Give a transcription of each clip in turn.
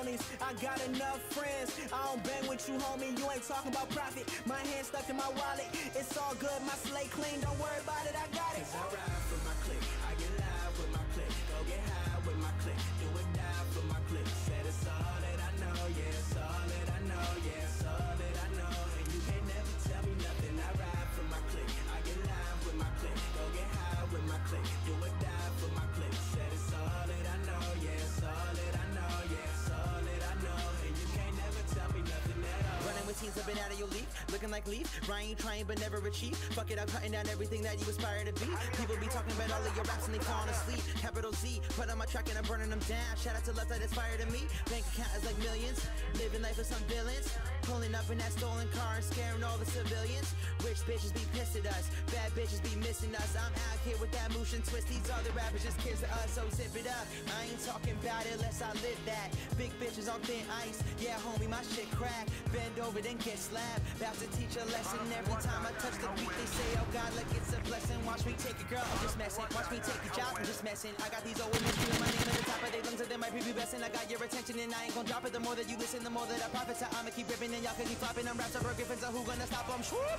phonies. I got enough friends. I don't bang with you, homie. You ain't talking about profit. My hand stuck in my wallet. It's all good. My slate clean. Don't worry about it. I got it. 'Cause I ride for my clique. I get live with my clique. Go get high with my clique. Do or die for my clique. Said it's all that I know. Yeah, it's all that I know. Yeah, it's all that I know. And you can't never tell me nothing. I ride for my clique. I get live with my clique. Go get high with my clique. Do or die for my clique. Said it's all that I know. Yeah, it's all that I know. Yeah, it's all that I know. And you can't never tell me nothing at all. Running with teens up and out of your league. Looking like Leaf, Ryan, trying but never achieve. Fuck it, I'm cutting down everything that you aspire to be. People be talking about all of your raps and they falling asleep. Capital Z, put on my track and I'm burning them down. Shout out to Left that inspired to me. Bank account is like millions, living life with some villains. Pulling up in that stolen car and scaring all the civilians. Rich bitches be pissed at us, bad bitches be missing us. I'm out here with that motion twist, these other rappers just kids to us. So zip it up, I ain't talking about it unless I live that. Big bitches on thin ice, yeah homie my shit crack. Bend over then get slapped, about to teach a lesson. Every time I touch the beat they say oh god look it's a blessing. Watch me take a girl, I'm just messing. Watch me take a job, I'm just messing. I got these old women screaming my name at the top of their lungs and they might be besting. I got your attention and I ain't gon' drop it. The more that you listen the more that I profit. So I'ma keep ripping and y'all can keep flopping. I'm raps over Griffins, so who gonna stop them? Swoop!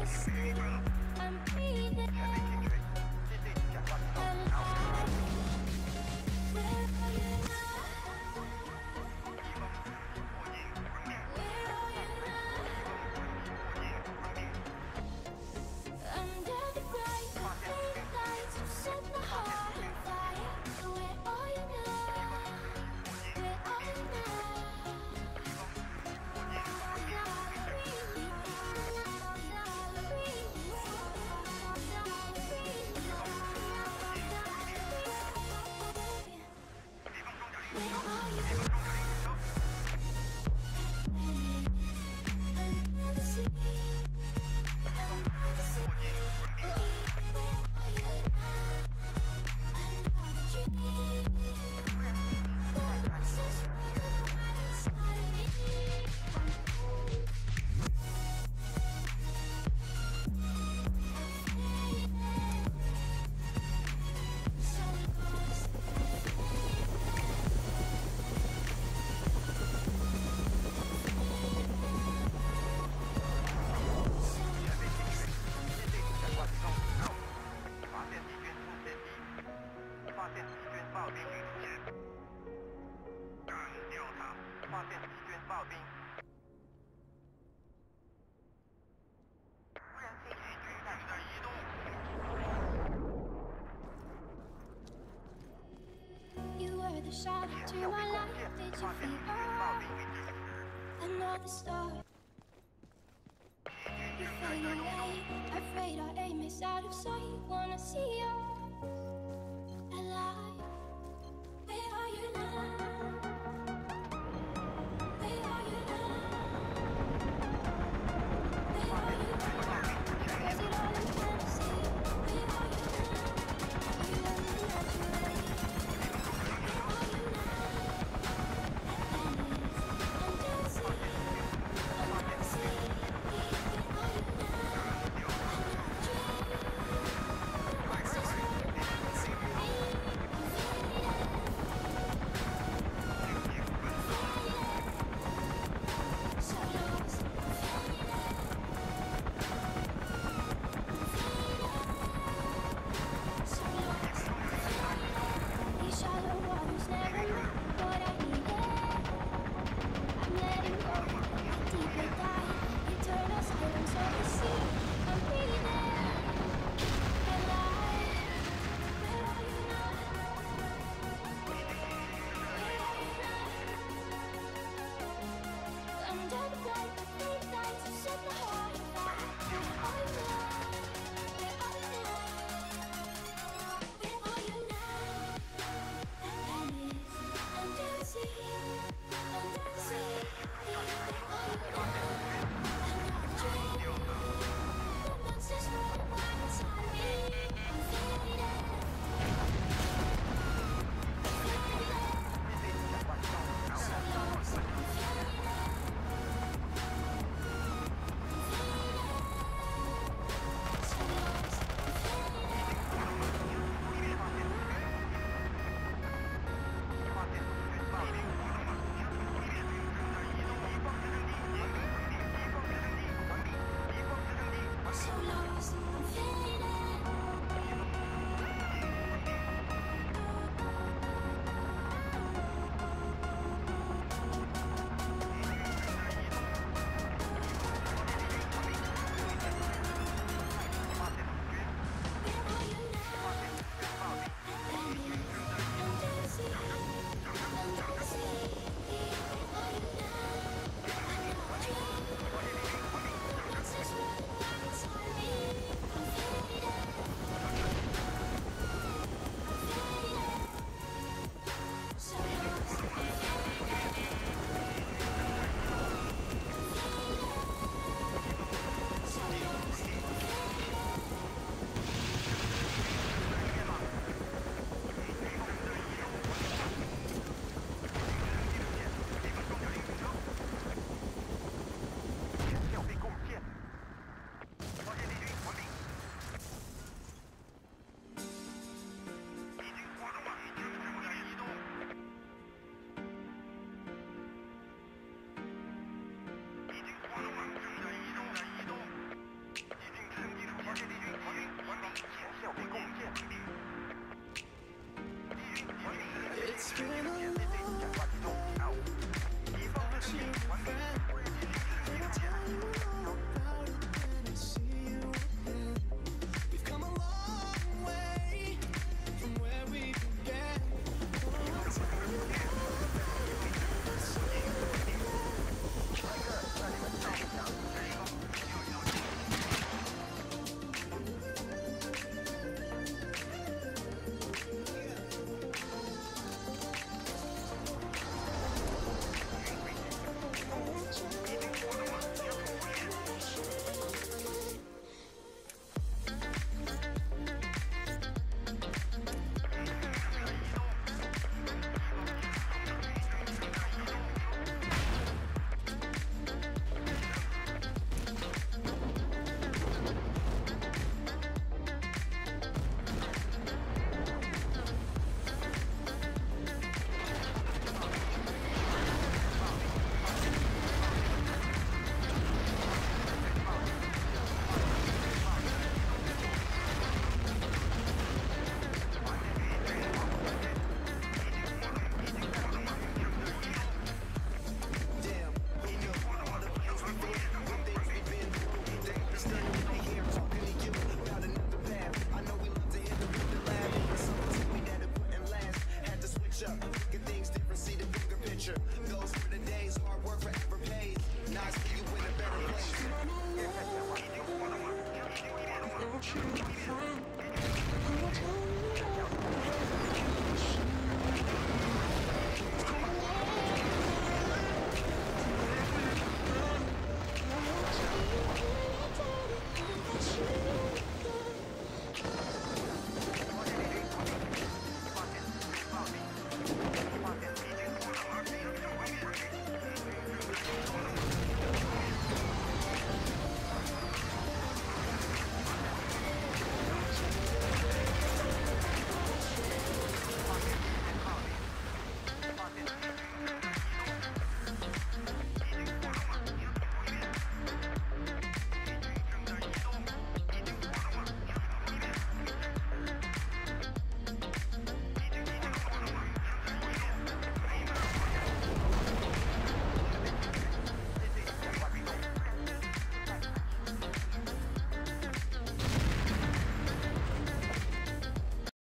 Afraid our aim is out of sight. Wanna see you alive.